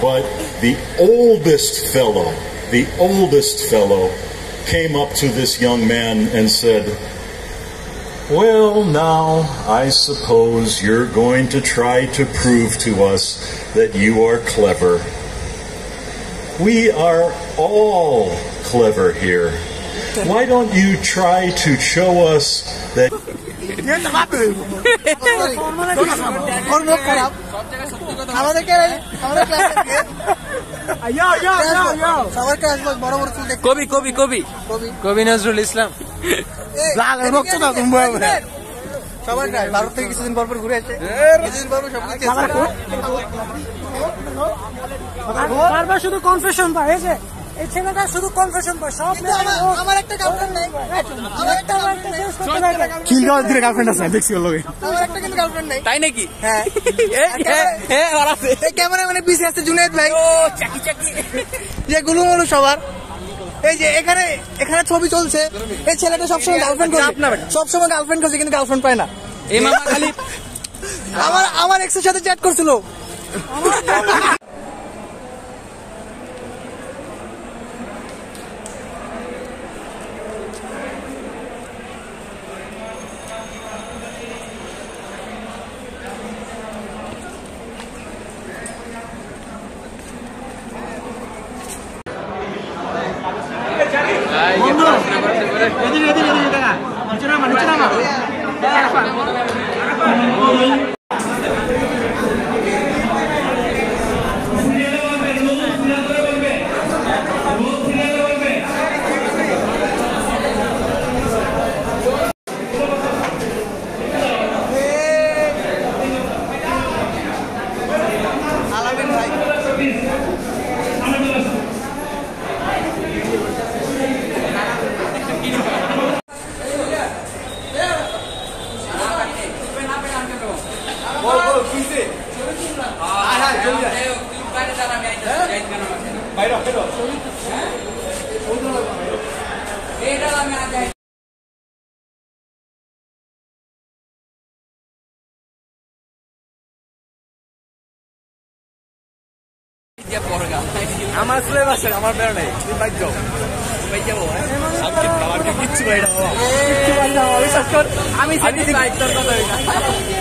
But the oldest fellow came up to this young man and said, "Well, now, I suppose you're going to try to prove to us that you are clever. We are all clever here. Why don't you try to show us that..." Kobi Nazrul Islam. আমার I'm